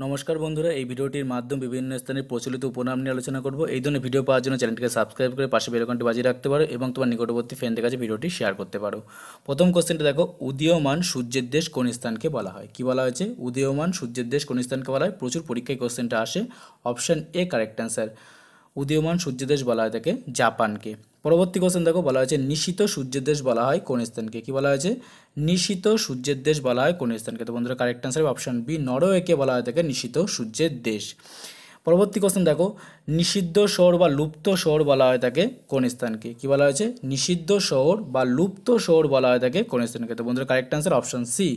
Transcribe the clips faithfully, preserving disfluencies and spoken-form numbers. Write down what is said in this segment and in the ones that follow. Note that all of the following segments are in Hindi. नमस्कार बंधुरा भिडियोटिर माध्यम विभिन्न स्थान प्रचलित उपनाम निये आलोचना करब। यह धरनेर भिडियो पाओयार जोन्नो चैनलटिके सबसक्राइब करे पाशे बेल आइकनटि बाजिये राखते पारो एबं तोमार निकटवर्ती फ्रेंडदेर काछे भिडियोटि शेयर करते पारो। प्रथम कोश्चेनटा देखो, उदीयमान सूर्येर देश कोन स्थानके बला हय? कि बला हयेछे? उदीयमान सूर्येर देश कोन स्थानके बला हय? प्रचुर परीक्षाय कोश्चेनटा आसे। Option A correct answer. उदीयमान सूर्य देश बला हय ताके जापान के। परवर्ती कोश्चेन देखो, बला हयेछे निशित सूर्य देश बला हय कोन स्थानके? कि बला हयेछे? निशित सूर्य देश बला हय कोन स्थानके? तो बंधुरा correct answer option B Norway के बला हय ताके निशित सूर्य देश। परवर्ती कोश्चेन देखो, निषिद्ध शहर बा लुप्त शहर बला हय ताके कोन स्थानके? कि बला हयेछे? निषिद्ध शहर बा लुप्त शहर बला हय ताके कोन स्थानके? तो बंधुरा correct answer option C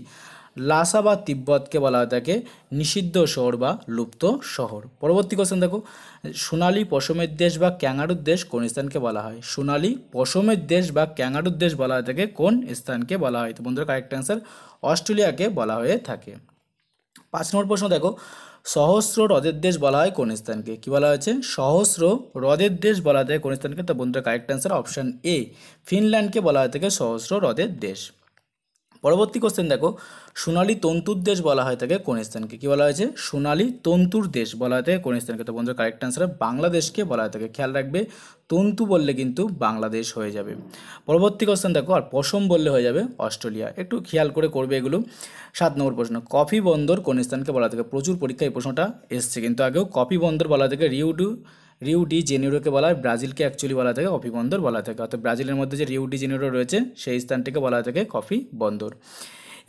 Lhasa बा तिब्बत के बला हय ताके निषिद्ध शहर बा लुप्त शहर। परवर्ती कोश्चन देखो, सोनाली पशमेर देश बा क्यांगारुर देश कोन स्थान के बला हय? सोनाली पशमेर देश बा क्यांगारुर देश बला हय ताके कोन स्थान के बला हय? तो बंधुरा करेक्ट आंसर ऑस्ट्रेलिया के बला हये थाके। पाँच नम्बर प्रश्न देखो, सहस्र ह्रदेर देश बला हय कोन स्थान के? कि बला हयेछे? सहस्र ह्रदेर देश बला हय कोन स्थान के? तो बंधुरा correct answer option A Finland के बला हय ताके सहस्र ह्रदेर देश। परवर्ती कोश्चन देखो, सोनाली तंतुर देश बला हय ताके कोन स्थान के? कि बला हयेछे? सोनाली तंतुर देश बला हय ताके कोन स्थान के? तो बंधुरा करेक्ट आंसर बांग्लादेश के बला हय ताके। ख्याल राखबे तंतु बोलले किन्तु बांग्लादेश हये जाबे। परवर्ती कोश्चन देखो, और पशम बोलले हये जाबे अस्ट्रेलिया। एकटु खेयाल करे करबे एगुलो। सात नम्बर प्रश्न, कफि बंदर कोन स्थान के बला हय ताके? प्रचुर परीक्षाय प्रश्नटा एसेछे किन्तु आगेओ। कफि बंदर बला हय ताके Rio de Rio de Janeiro के बला हय। ब्राज़ील के एक्चुअली बला हय ताके कफि बंदर बला हय ताके। अर्थात ब्राज़ील एर मध्ये जे रियो डी जेनेरो रयेछे सेई स्थानटिके बला हय ताके कफि बंदर।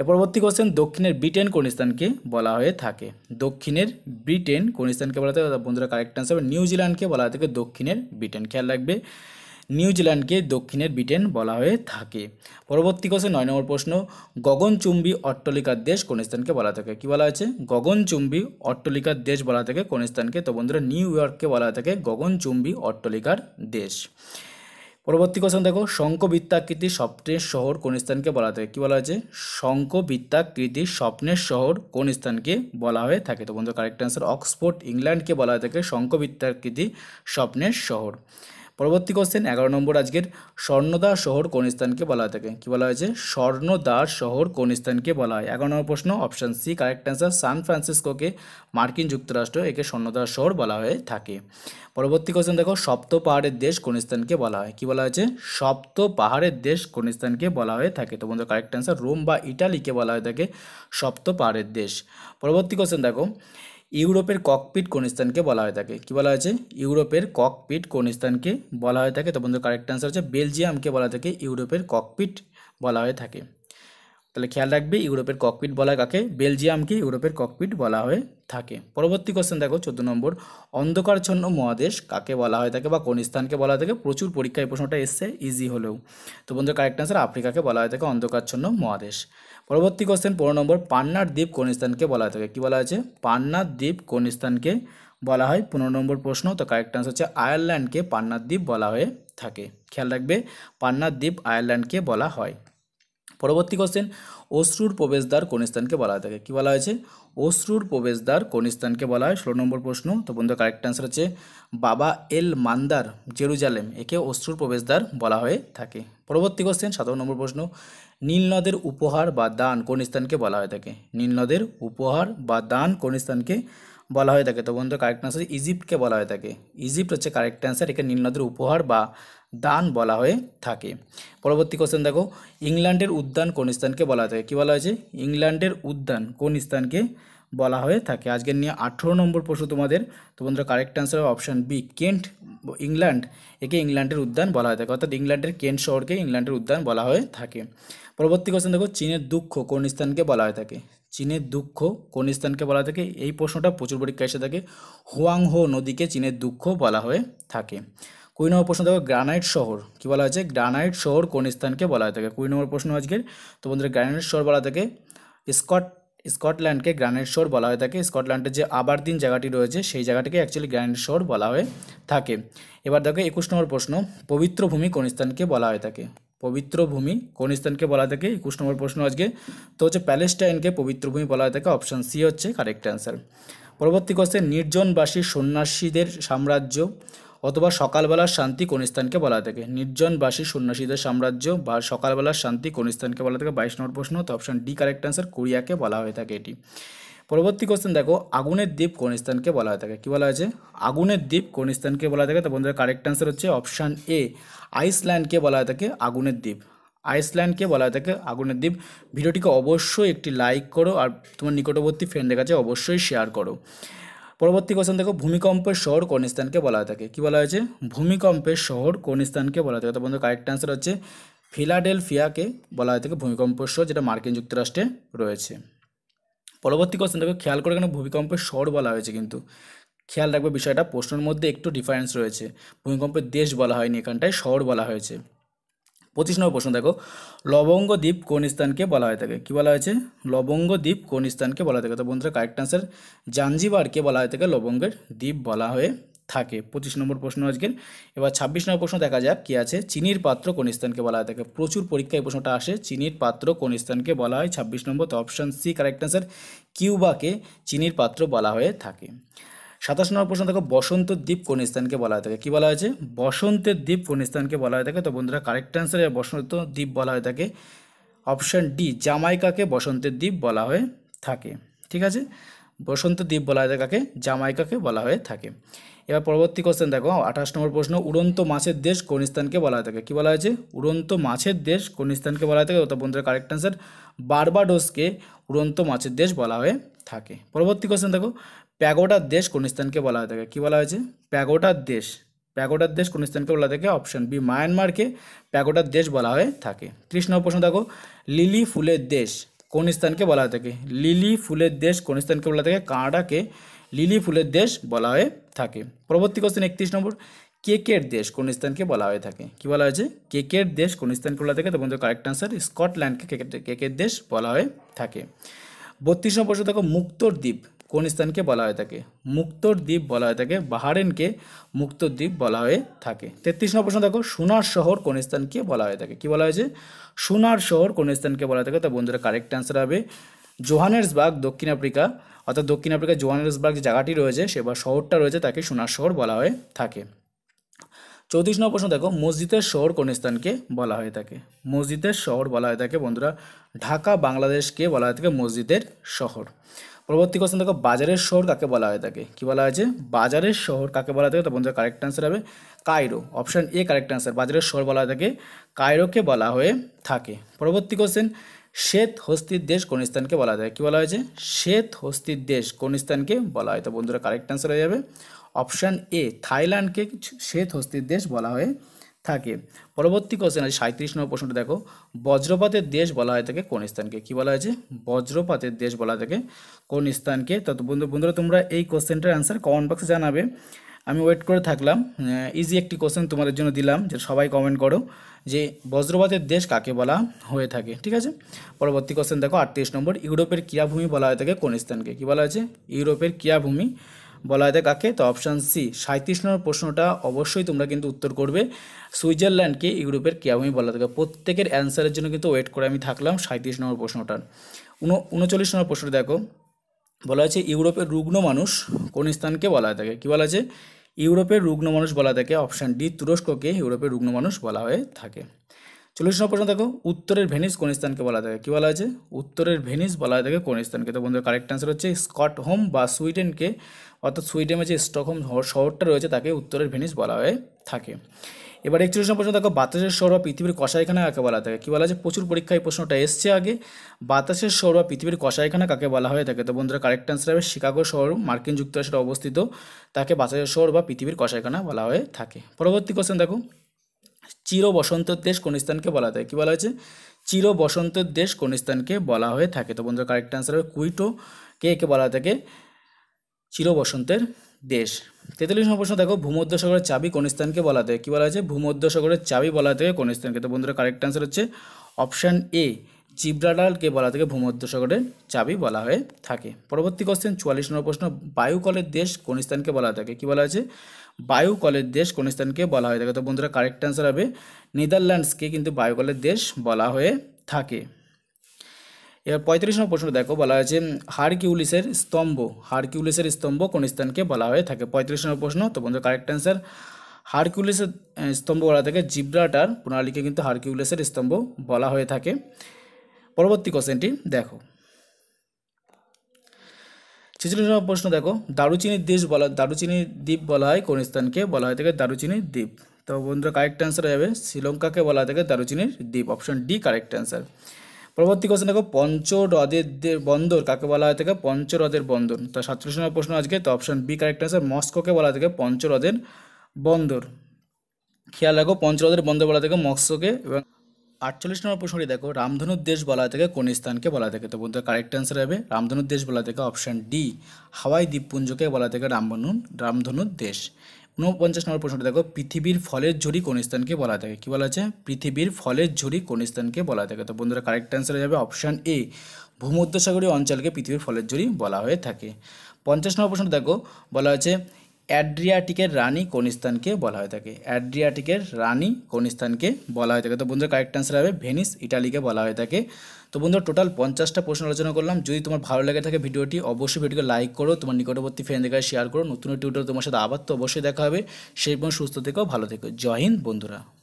परवर्ती कोश्चन, दक्षिणेर ब्रिटेन कोन स्थानके बला हये थाके? दक्षिणेर ब्रिटेन कोन स्थानके बला हये थाके? बंधुरा करेक्ट आंसर न्यूज़ीलैंड के बला हये थाके दक्षिणेर ब्रिटेन। ख्याल राखबे न्यूज़ीलैंड के दक्षिणेर ब्रिटेन बला हये थाके। परवर्ती कोश्चन नौ नम्बर प्रश्न, गगनचुम्बी अट्टालिकार देश कोन स्थानके बला हये थाके? कि बला हयेछे? गगनचुम्बी अट्टालिकार देश बला हये थाके कोन स्थानके? तो बंधुरा निउयर्क के बला हये थाके गगनचुम्बी अट्टालिकार देश। परवर्ती कोश्चन देखो, शंखवृत्ताकृति स्वप्नेर शहर कोन स्थान के बला हय थाके? कि बला हयेछे? शंखवृत्ताकृति स्वप्नेर शहर कोन स्थान के बला हय थाके? तो बंधुरा करेक्ट आंसर ऑक्सफोर्ड इंग्लैंड के बला हय थाके शंखवृत्ताकृति स्वप्नेर शहर। परवर्ती कोश्चन एगारो नम्बर आजकेर, स्वर्णदा शहर कोन स्थान के बला हय थाके? कि बला हयेछे? स्वर्णदा शहर कोन स्थान के बला हय? एगारो नम्बर प्रश्न option C correct answer San Francisco के मार्किन जुक्तराष्ट्र एके स्वर्णदा शहर बला हय थाके। परवर्ती कोश्चन देखो, सप्त पहाड़ेर देश कोन स्थान के बला हय? कि बला हयेछे? सप्त पहाड़ेर देश कोन स्थान के बला हय थाके? तो बंधुरा करेक्ट आंसर रोम बा इटाली के बला हय थाके सप्त पहाड़ेर देश। परवर्ती कोश्चन देखो, यूरोपेर कॉकपिट कोन स्थान के बला हय थाके? कि बला हयेछे? यूरोपेर कॉकपिट कोन स्थान के बला हय थाके? तो बंधुरा करेक्ट आंसर हच्छे बेल्जियम के बला थाके यूरोपेर कॉकपिट बला हय थाके। ताहले ख्याल राखबे यूरोपेर कॉकपिट बला काके? बेल्जियम के यूरोपेर कॉकपिट बला हय थाके। परवर्ती कोश्चेन देखो चौदह नम्बर, अंधकारच्छन्न महादेश काके बला हय थाके बा कोन स्थान के बला हय थाके? प्रचुर परीक्षाय प्रश्नटा एसेछे इजी हलेओ। तो बंधुरा करेक्ट आंसर आफ्रिका के बला हय थाके अंधकारच्छन्न महादेश। परवर्ती कोश्चेन पंद्रह नम्बर, पान्नार द्वीप कोन स्थान के बला हय थाके? कि बला हयेछे? पान्नार द्वीप कोन स्थान के बला हय? पंद्रह नम्बर प्रश्न। तो करेक्ट आंसर हच्छे आयरलैंड के पान्नार द्वीप बला हय थाके। ख्याल राखबे पान्नार द्वीप आयरलैंड के बला हय। परवर्ती कोश्चेन, अश्रुर प्रवेशद्वार कोन स्थान के बला हय थाके? कि बला हयेछे? अश्रुर प्रवेशद्वार कोन स्थान के बला हय? षोलो नम्बर प्रश्न। तो बंधुरा करेक्ट आंसर हच्छे बाबा एल मान्दार जेरुजालेम एके अश्रुर प्रवेशद्वार बला हय थाके। परवर्ती कोश्चेन सत्रह नम्बर प्रश्न, नील नदेर उपहार बा दान कोन स्थान के बला हय थाके? नील नदेर उपहार बा दान कोन स्थान के बला हय थाके? तो बंधुरा करेक्ट आंसर इजिप्ट के बला हय थाके। इजिप्ट हच्छे करेक्ट आंसर एके नील नदेर उपहार बा दान बला हये थाके। परवर्ती कोश्चेन देखो, इंग्लैंडेर उद्यान कोन स्थान के बला हय थाके? कि बला हयेछे? इंग्लैंडेर उद्यान कोन स्थान के बला हये थाके। आजकेर निये अठारो नम्बर प्रश्न तुम्हादेर। तो बंधुरा correct answer option B Kent England एके इंग्लैंडेर उद्यान बला हये थाके। अर्थात इंग्लैंडेर केंट शहर के इंग्लैंडेर उद्यान बला हये थाके। परवर्ती कोश्चेन देखो, चीनेर दुःख कोन स्थान के बला हये थाके? चीनेर दुःख कोन स्थान के बला हये थाके? एई प्रश्नटा प्रचुर परीक्षाय एसे थाके। ह्वांगहो नदी के चीनेर दुःख बला हये थाके। कुड़ी नम्बर प्रश्न देखो, ग्रानाइट शहर कि बला हयेछे? ग्रानाइट शहर कोन स्थान के बला हये थाके? कुड़ी नम्बर प्रश्न आजकेर। तो बंधुरा ग्रानाइट शहर बला हये थाके स्कट स्कटलैंड के ग्रानाइट शहर बला हये थाके। स्कटलैंडेर जे एबरडीन जगहटी रयेछे सेई जगहटिके एक्चुअली ग्रानाइट शहर बला हये थाके। एबार देखो इक्कीस नम्बर प्रश्न, पवित्र भूमि कोन स्थान के बला हये थाके? पवित्र भूमि कोन स्थान के बला हये थाके? इक्कीस नम्बर प्रश्न आजके। तो हच्छे पैलेस्टाइन के पवित्र भूमि बला हये थाके। अपशन सी हच्छे करेक्ट आंसर। परवर्ती कोश्चेन, निर्जनबासी सन्यासीदेर साम्राज्य अथवा सकाल बेलार शांति कोन स्थान के बला हय थाके? निर्जनबासी सन्यासीदेर साम्राज्य बा सकाल बेलार शांति कोन स्थान के बला हय थाके? बाईस नम्बर प्रश्न। तो अपशन डी करेक्ट आंसर कुरिया के बला हये थाके। परवर्ती क्वेश्चन देखो आगुनेर द्वीप कोन स्थानके बला हय थाके कि बला आछे आगुनेर द्वीप कोन स्थानके बला हय थाके तो बंधुरा करेक्ट आंसर हच्छे अपशन ए आइसलैंड के बला हय थाके आगुनेर द्वीप आइसलैंड के बला हय थाके आगुनेर द्वीप। भिडियोटी के अवश्य एक लाइक करो और तुम्हार निकटवर्ती फ्रेंडर काछे अवश्य शेयर करो। परवर्ती क्वेश्चन देखो भूमिकम्पेर शहर कोन स्थानके बला हय थाके कि बला हयेछे भूमिकम्पेर शहर कोन स्थानके बला हय थाके तो बंधुरा करेक्ट आंसर हच्छे फिलाडेलफिया के बला हय थाके भूमिकम्पेर शहर जेटा मार्किन जुक्तराष्ट्रे रयेछे। परवर्ती क्वेश्चन देखो ख्याल करे एखाने भूमिकम्पेर शहर बला हयेछे किन्तु ख्याल राखबे विषयटा प्रश्नेर मध्ये एकटु डिफारेंस रयेछे भूमिकम्पेर देश बला हयनि एखानटाय शहर बला हयेछे। पच्चीस नम्बर प्रश्न देखो लवंग द्वीप कोन स्थानके बला हय थाके कि बला हयेछे लवंग द्वीप कोन स्थानके बला हय थाके तो बंधुरा करेक्ट आंसर जांजीबार के बला हय थाके लवंगेर द्वीप बला हय थाके। पच्चीस नम्बर प्रश्न आजकेर। एबार छब्बीस नम्बर प्रश्न देखा जाक कि आछे चीनिर पात्र कोन स्थानके बला हय थाके प्रचुर परीक्षाय प्रश्नटा आसे चीनिर पात्र कोन स्थानके बला हय छब्बीस नम्बर तो option C correct answer Cuba के चीनिर पात्र बला हय थाके। सत्ताईस नम्बर प्रश्न देखो बसंत द्वीप कोन स्थानके बला हय थाके कि बला आछे बसंत द्वीप कोन स्थानके बला हय थाके तो बंधुरा करेक्ट आंसर है बसंत द्वीप बला हय थाके अपशन डी जमैका के बसंत द्वीप बला हय थाके। ठीक है बसंत द्वीप बला हय थाके जमैका के बला हय थाके। एबार परवर्ती क्वेश्चन देखो अट्ठाईस नम्बर प्रश्न उड़ंत माछेर देश कोन स्थानके बला हय थाके कि बला आछे उड़ंत माछेर देश कोन स्थानके बला हय थाके तो बंधुरा करेक्ट आंसर बारबाडोस के उड़ंत माछेर देश बला हय थाके। परवर्ती क्वेश्चन देखो पैगोडा देश कोन स्थानके बला हय थाके कि बला हयेछे पैगोडा देश पैगोडा देश कोन स्थानके बला हय थाके अपशन बी म्यांमार के पैगोडा देश बला हय थाके। तीस नम्बर प्रश्न देखो लिली फुलेर देश कोन स्थानके बला हय थाके लिली फुलेर देश कोन स्थानके बला हय थाके कानाडा के लिली फुलेर देश बला हय थाके। परवर्ती क्वेश्चन इकतीस नम्बर केकेर देश कोन स्थानके बला हय थाके कि बला हयेछे केकेर देश कोन स्थानके बला हय थाके तो बंधुरा करेक्ट आंसर स्कटलैंड के केकेर देश बला हय थाके। बत्तीस नम्बर प्रश्न देखो मुक्तोर द्वीप कोन स्थानके बला हय थाके मुक्तोर द्वीप बला हय थाके बाहरेन के मुक्तोर द्वीप बला हय थाके। तैंतीस नम्बर प्रश्न देखो सोनार शहर कोन स्थानके बला हय थाके कि बला हयेछे सोनार शहर कोन स्थानके बला हय थाके तो बंधुरा करेक्ट आंसर हबे जोहानेसबार्ग दक्षिण आफ्रिका अर्थात दक्षिण आफ्रिका जोहानेसबार्ग जो जगहटी रयेछे से बा शहरटा रयेछे ताके सोनार शहर बला हय थाके। चौंतीस नम्बर प्रश्न देखो मस्जिदेर शहर कोन स्थानके बला हय थाके मस्जिदेर शहर बला हय थाके बंधुरा ढाका बांग्लादेश के बला हय थाके मस्जिदेर शहर। परवर्ती क्वेश्चन देखो बाजारेर शहर काके बला हय थाके कि बला आछे बाजारेर शहर काके बला हय थाके तो बंधुरा करेक्ट आंसर हबे Cairo option A correct answer बाजारेर शहर बला हय थाके कायरो के बला हय थाके। परवर्ती क्वेश्चन श्वेत हस्तिर देश कोन स्थानके बला हय थाके कि बला आछे श्वेत हस्तिर देश कोन स्थानके बला हय तो बंधुरा करेक्ट आंसर हये जाबे ऑप्शन ए थाईलैंड के श्वेत हस्तिर देश बला हय थाके। परवर्ती क्वेश्चन आछे सैंतीस नम्बर प्रश्नटा देखो वज्रपातेर देश बला हय थाके कोन स्थानके कि बला आछे वज्रपातेर देश बला हय थाके कोन स्थानके तो बंधु बंधुरा तोमरा एई क्वेश्चनटार आंसर कमेंट बक्से जानाबे आमी वेट करे थाकलाम। इजी एकटी क्वेश्चन तोमादेर जोन्नो दिलाम जे सबाई कमेंट करो जे वज्रपातेर देश काके बला हये थाके। ठीक आछे परवर्ती क्वेश्चन देखो अड़तीस नम्बर यूरोपेर क्रियाभूमि बला हय थाके कोन स्थानके कि बला आछे यूरोपेर क्रियाभूमि बला हय थाके तो अपशन सी। सैंतीस नम्बर प्रश्नटा अवश्य तुम्हारा क्योंकि उत्तर करो सुइजारलैंड के यूरोपर क्रियाभूमि बला हय थाके प्रत्येकेर अन्सारेर जोन्नो किन्तु वेट करे आमी थाकलाम सैंतीस नम्बर प्रश्नटार। उनचल्लिस नम्बर प्रश्न देखो बला आछे यूरोपेर रुग्ण मानुष कोन स्थानके बला हय थाके कि बला आछे यूरोपेर रुग्ण मानुष बला हय थाके अपशन डी तुरस्क के यूरोपेर रुग्ण मानुष बला हय थाके। चल्लिस नम्बर प्रश्न देखो उत्तरेर भेनिस कोन स्थानके बला हय थाके कि बला आछे उत्तरेर भेनिस बला हय थाके कोन स्थानके तो बंधुरा करेक्ट आंसर हच्छे स्कटहोम बा सुइडेन के अर्थात सुइडेने जो स्टॉकहोम शहरटा रयेछे ताके उत्तरेर भेनिस बला हय थाके। एबार एकचल्लिस नम्बर प्रश्न देखो बातासेर शहर बा पृथिबीर कषायखाना काके बला हय थाके कि बला आछे प्रचुर परीक्षाय प्रश्नटा एसेछे आगे बातासेर शहर बा पृथिबीर कषायखाना काके बला हय थाके तो बंधुरा करेक्ट आंसर हबे शिकागो शहर मार्किन जुक्तराष्ट्रे अवस्थित ताके बातासेर शहर बा पृथिबीर कषायखाना बला हय थाके। परवर्ती क्वेश्चन देखो चिर बसंत देश कोन स्थानके बला हय कि बला आछे चिर बसंत देश कोन स्थानके बला हय थाके तो बंधुरा करेक्ट आंसर हबे क्यूटो के के बला हय थाके चिर बसंतेर देश। तैंताल्लिस नम्बर प्रश्न देखो भूमध्य सागर चाबी कोन स्थानके बला हय कि बला आछे भूमध्य सागर चाबी बला हय थाके कोन स्थानके तो बंधुरा करेक्ट आंसर हच्छे अपशन ए जिब्राल्टर के बला हय थाके भूमध्य सागर चाबी बला हय थाके। परवर्ती क्वेश्चन चौवाल्लिस नम्बर प्रश्न वायुकलेर देश कोन स्थानके बला हय थाके कि बला आछे वायुकलेर देश कोन स्थानके बला हय थाके तो बंधुरा करेक्ट आंसर हबे नेदारलैंड्स के किन्तु वायुकलेर देश बला हय थाके। এবার पैंतालीस नम्बर प्रश्न देखो बला आछे हारकिउलिसের स्तम्भ हारकिउलिसের स्तम्भ कोन स्थानके बला हय थाके पैंतालीस नम्बर प्रश्न तो बंधुरा करेक्ट आंसर हारकिउलिसের स्तम्भ बला थाके जिब्राल्टर प्रणालीকে किन्तु हारकिउलिसের स्तम्भ बला हय थाके। परवर्ती क्वेश्चनटी देखो छियाचल्लिस नम्बर प्रश्न देखो दारुचिनी देश बला दारुचिनी द्वीप बला है कौन स्थान के बला दारुचिनी द्वीप। तो बंधुरा करेक्ट आंसर है श्रीलंका के बला दारुचिनी द्वीप ऑप्शन डी करेक्ट आंसर। परवर्ती क्वेश्चन देखो पंच ह्रदेर बंदर काके बला है पंच ह्रदेर बंदर। तो सैंतालीस नम्बर प्रश्न आज के तो option B correct answer Moscow के बला है पंच ह्रदेर बंदर। ख्याल रखो पंच ह्रदेर बंदर बला है मॉस्को के। अड़तालीस नम्बर प्रश्न देखो रामधनु देश बला है कौन स्थान के बला है। तो बंधुरा करेक्ट आंसर है रामधनु देश बला है ऑप्शन डी हवाई द्वीपपुंज के बला है रामधनु रामधनु देश। ऊनपचास नम्बर प्रश्न देखो पृथिवीर फलेर झुड़ी कौन स्थान के बला है कि बला है पृथिवीर फलेर झुड़ी कौन स्थान के बला है। तो बंधुरा करेक्ट आंसर है ऑप्शन ए भूमध्यसागरीय अंचल के पृथिवीर फलेर झुड़ी बला हुए थाके। पचास नम्बर प्रश्न देखो बला है एड्रियाटिकर रानी कौन स्थान के बला हुए थाके एड्रियाटिकर रानी कौन स्थान के बला हुए थाके। तो बंधुरा करेक्ट आंसर है भेनिस इटाली के बला हुए थाके। तो बंधुरा टोटाल पचासटा प्रश्न आलोचना करलाम। जो तुम्हार भालो लेगे थाके भिडियोटी अवश्य भिडियो को लाइक करो तुम्हार निकटवर्ती फ्रेंडदेर शेयर करो। नतुन टिउटोरियल तुम्हार साथे आबार तो अवश्य देखा होबे। सेई पर्यन्त सुस्थ থেকো ভালো থেকো। জয় হিন্দ বন্ধুরা।